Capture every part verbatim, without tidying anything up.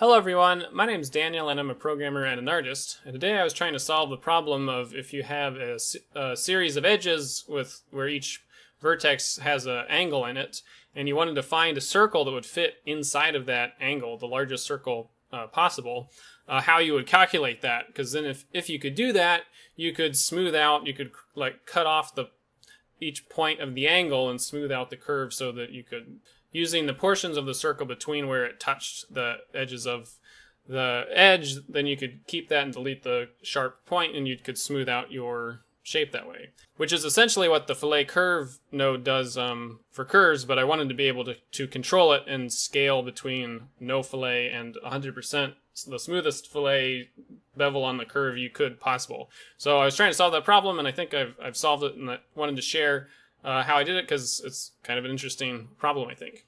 Hello everyone, my name is Daniel and I'm a programmer and an artist, and today I was trying to solve the problem of if you have a, a series of edges with where each vertex has an angle in it, and you wanted to find a circle that would fit inside of that angle, the largest circle uh, possible, uh, how you would calculate that. Because then if, if you could do that, you could smooth out, you could like cut off the each point of the angle and smooth out the curve so that you could, using the portions of the circle between where it touched the edges of the edge, then you could keep that and delete the sharp point and you could smooth out your shape that way. Which is essentially what the fillet curve node does um, for curves, but I wanted to be able to, to control it and scale between no fillet and one hundred percent the smoothest fillet bevel on the curve you could possible. So I was trying to solve that problem and I think I've, I've solved it, and I wanted to share Uh, how I did it because it's kind of an interesting problem, I think.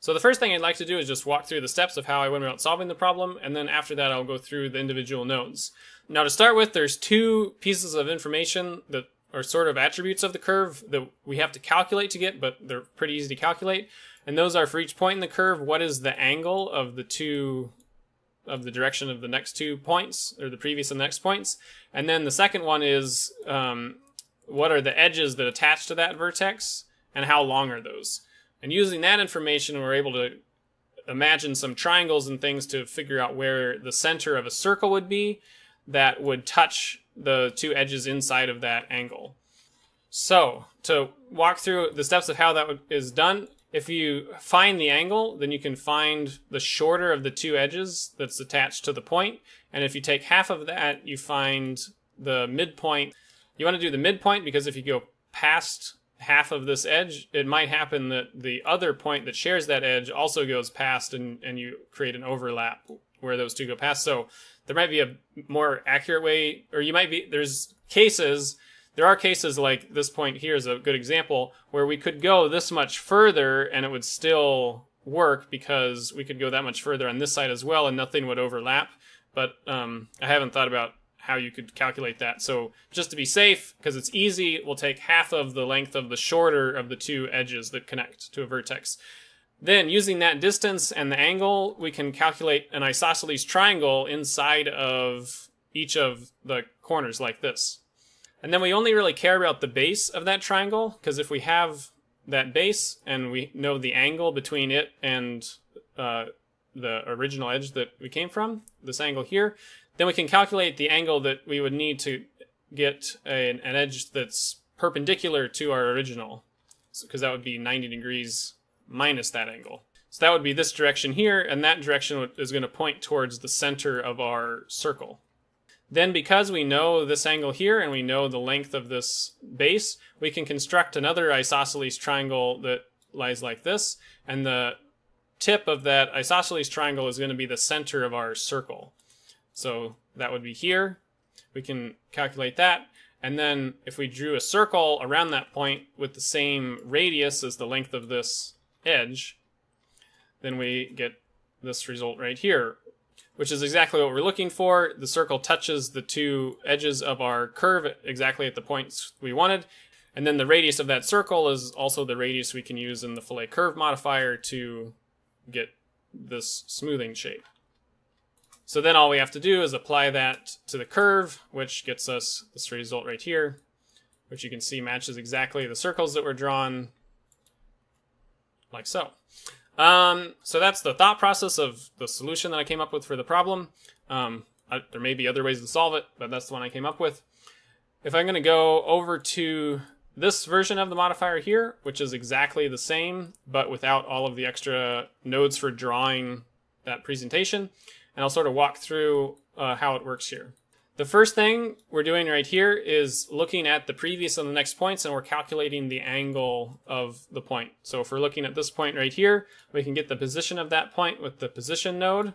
So the first thing I'd like to do is just walk through the steps of how I went about solving the problem, and then after that I'll go through the individual nodes. Now to start with, there's two pieces of information that are sort of attributes of the curve that we have to calculate to get, but they're pretty easy to calculate. And those are, for each point in the curve, what is the angle of the two of the direction of the next two points, or the previous and next points. And then the second one is um, what are the edges that attach to that vertex, and how long are those? And using that information, we're able to imagine some triangles and things to figure out where the center of a circle would be that would touch the two edges inside of that angle. So, to walk through the steps of how that is done, if you find the angle, then you can find the shorter of the two edges that's attached to the point, and if you take half of that, you find the midpoint. You want to do the midpoint because if you go past half of this edge, it might happen that the other point that shares that edge also goes past, and, and you create an overlap where those two go past. So there might be a more accurate way, or you might be, there's cases, there are cases like this point here is a good example where we could go this much further and it would still work because we could go that much further on this side as well and nothing would overlap. But um, I haven't thought about how you could calculate that. So just to be safe, because it's easy, we'll take half of the length of the shorter of the two edges that connect to a vertex. Then using that distance and the angle, we can calculate an isosceles triangle inside of each of the corners like this. And then we only really care about the base of that triangle, because if we have that base and we know the angle between it and uh, the original edge that we came from, this angle here, then we can calculate the angle that we would need to get a, an edge that's perpendicular to our original, because so, that would be ninety degrees minus that angle. So that would be this direction here, and that direction is going to point towards the center of our circle. Then because we know this angle here and we know the length of this base, we can construct another isosceles triangle that lies like this, and the tip of that isosceles triangle is going to be the center of our circle. So that would be here. We can calculate that. And then if we drew a circle around that point with the same radius as the length of this edge, then we get this result right here, which is exactly what we're looking for. The circle touches the two edges of our curve exactly at the points we wanted. And then the radius of that circle is also the radius we can use in the fillet curve modifier to get this smoothing shape. So then all we have to do is apply that to the curve, which gets us this result right here, which you can see matches exactly the circles that were drawn, like so. Um, so that's the thought process of the solution that I came up with for the problem. Um, I, there may be other ways to solve it, but that's the one I came up with. If I'm going to go over to this version of the modifier here, which is exactly the same, but without all of the extra nodes for drawing that presentation, and I'll sort of walk through uh, how it works here. The first thing we're doing right here is looking at the previous and the next points, and we're calculating the angle of the point. So if we're looking at this point right here, we can get the position of that point with the position node,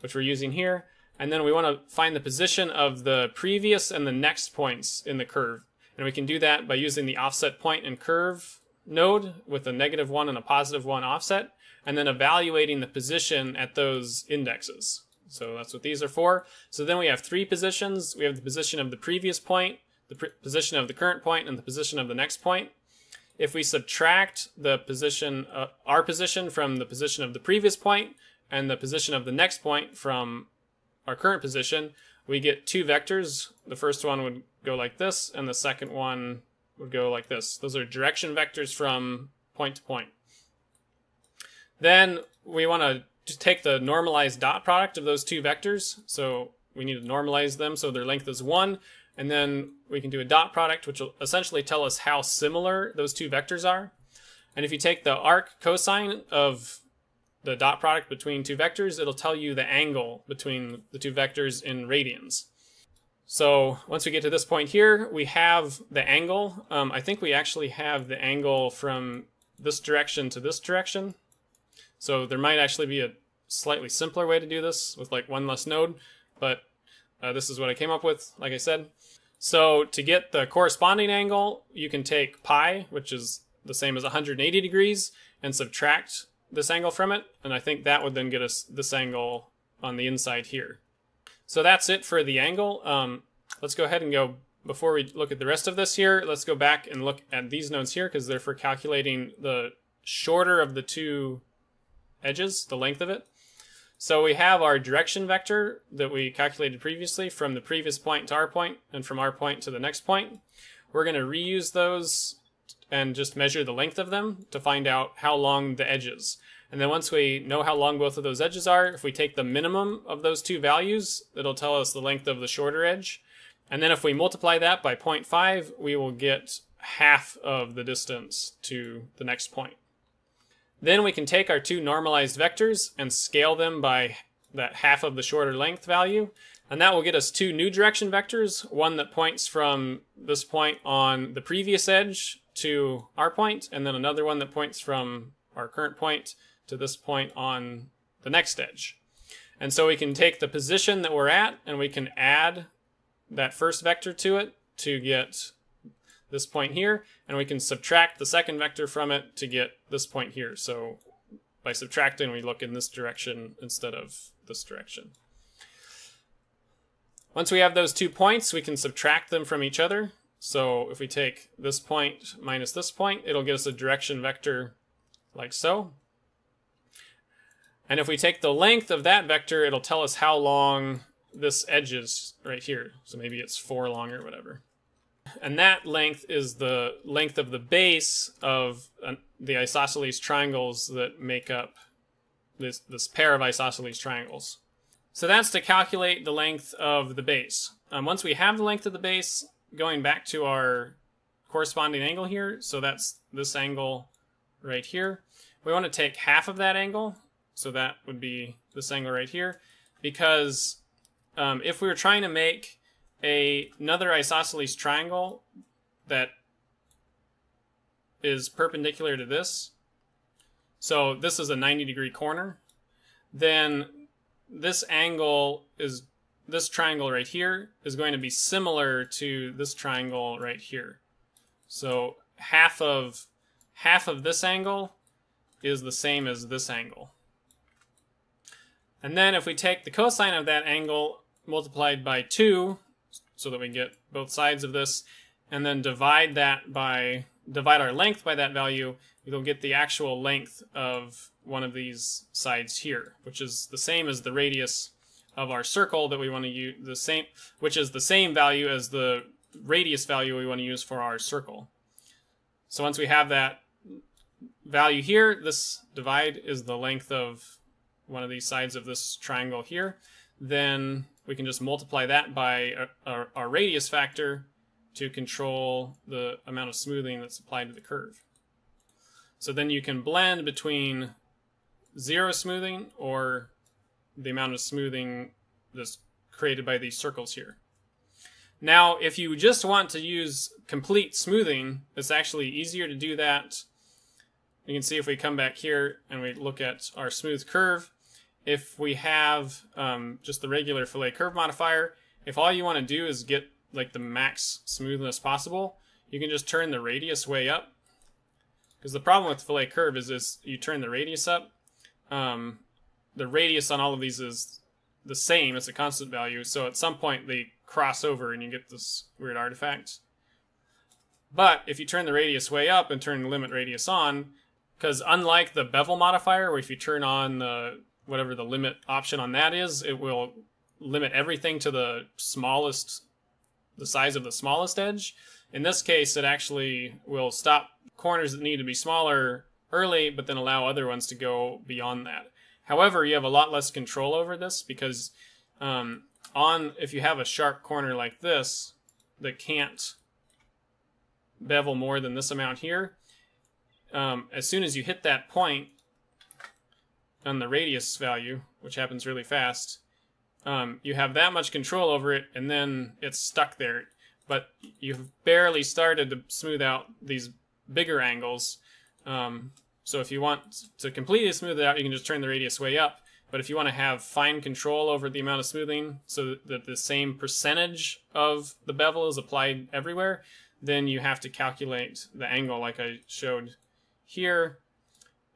which we're using here. And then we want to find the position of the previous and the next points in the curve. And we can do that by using the offset point and curve node with a negative one and a positive one offset, and then evaluating the position at those indexes. So that's what these are for. So then we have three positions. We have the position of the previous point, the pre position of the current point, and the position of the next point. If we subtract the position, uh, our position from the position of the previous point, and the position of the next point from our current position, we get two vectors. The first one would go like this, and the second one would go like this. Those are direction vectors from point to point. Then we want to take the normalized dot product of those two vectors. So we need to normalize them so their length is one. And then we can do a dot product, which will essentially tell us how similar those two vectors are. And if you take the arc cosine of the dot product between two vectors, it'll tell you the angle between the two vectors in radians. So once we get to this point here, we have the angle. Um, I think we actually have the angle from this direction to this direction. So there might actually be a slightly simpler way to do this with like one less node, but uh, this is what I came up with, like I said. So to get the corresponding angle, you can take pi, which is the same as one hundred eighty degrees, and subtract this angle from it, and I think that would then get us this angle on the inside here. So that's it for the angle. Um, let's go ahead and go, before we look at the rest of this here, let's go back and look at these nodes here, because they're for calculating the shorter of the two edges, the length of it. So we have our direction vector that we calculated previously from the previous point to our point, and from our point to the next point. We're going to reuse those and just measure the length of them to find out how long the edge is. And then once we know how long both of those edges are, if we take the minimum of those two values, it'll tell us the length of the shorter edge. And then if we multiply that by zero point five, we will get half of the distance to the next point. Then we can take our two normalized vectors and scale them by that half of the shorter length value. And that will get us two new direction vectors, one that points from this point on the previous edge to our point, and then another one that points from our current point to this point on the next edge. And so we can take the position that we're at and we can add that first vector to it to get this point here, and we can subtract the second vector from it to get this point here. So by subtracting, we look in this direction instead of this direction. Once we have those two points, we can subtract them from each other. So if we take this point minus this point, it'll get us a direction vector like so. And if we take the length of that vector, it'll tell us how long this edge is right here. So maybe it's four long or whatever. And that length is the length of the base of the isosceles triangles that make up this, this pair of isosceles triangles. So that's to calculate the length of the base. Um, once we have the length of the base, going back to our corresponding angle here, so that's this angle right here. We want to take half of that angle, so that would be this angle right here, because um, if we were trying to make a, another isosceles triangle that is perpendicular to this, so this is a ninety degree corner, then this angle is this triangle right here is going to be similar to this triangle right here. So half of half of this angle is the same as this angle. And then if we take the cosine of that angle multiplied by two, so that we get both sides of this, and then divide that by divide our length by that value, we'll get the actual length of one of these sides here, which is the same as the radius of our circle that we want to use, the same, which is the same value as the radius value we want to use for our circle. So once we have that value here, this divide is the length of one of these sides of this triangle here. Then we can just multiply that by our, our, our radius factor to control the amount of smoothing that's applied to the curve. So then you can blend between zero smoothing or the amount of smoothing that's created by these circles here. Now, if you just want to use complete smoothing, it's actually easier to do that. You can see if we come back here and we look at our smooth curve, if we have um, just the regular fillet curve modifier, if all you want to do is get like the max smoothness possible, you can just turn the radius way up. Because the problem with fillet curve is, is you turn the radius up, um, the radius on all of these is the same, it's a constant value, so at some point they cross over and you get this weird artifact. But if you turn the radius way up and turn limit radius on, because unlike the bevel modifier, where if you turn on the whatever the limit option on that is, it will limit everything to the smallest, the size of the smallest edge. In this case, it actually will stop corners that need to be smaller early, but then allow other ones to go beyond that. However, you have a lot less control over this because um, on if you have a sharp corner like this that can't bevel more than this amount here, um, as soon as you hit that point on the radius value, which happens really fast, um, you have that much control over it, and then it's stuck there. But you've barely started to smooth out these bigger angles. Um, so if you want to completely smooth it out, you can just turn the radius way up. But if you want to have fine control over the amount of smoothing so that the same percentage of the bevel is applied everywhere, then you have to calculate the angle like I showed here.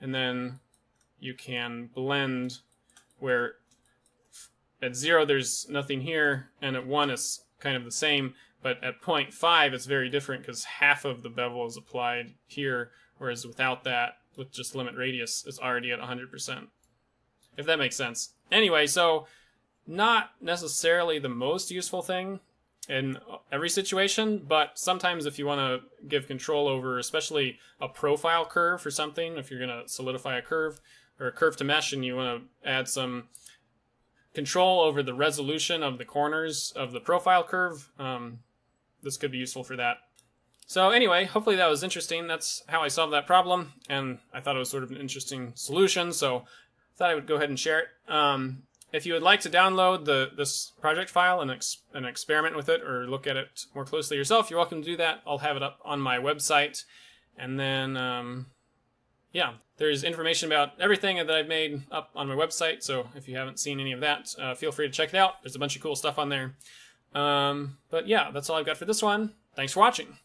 And then you can blend where at zero there's nothing here, and at one it's kind of the same. But at zero point five, it's very different because half of the bevel is applied here, whereas without that, with just limit radius, it's already at one hundred percent. If that makes sense. Anyway, so not necessarily the most useful thing in every situation, but sometimes if you want to give control over, especially a profile curve for something, if you're going to solidify a curve or a curve to mesh and you want to add some control over the resolution of the corners of the profile curve, um, this could be useful for that. So anyway, hopefully that was interesting. That's how I solved that problem, and I thought it was sort of an interesting solution, so I thought I would go ahead and share it. Um, if you would like to download the this project file and, ex and experiment with it or look at it more closely yourself, you're welcome to do that. I'll have it up on my website. And then, um, yeah, there's information about everything that I've made up on my website, so if you haven't seen any of that, uh, feel free to check it out. There's a bunch of cool stuff on there. Um, but yeah, that's all I've got for this one. Thanks for watching.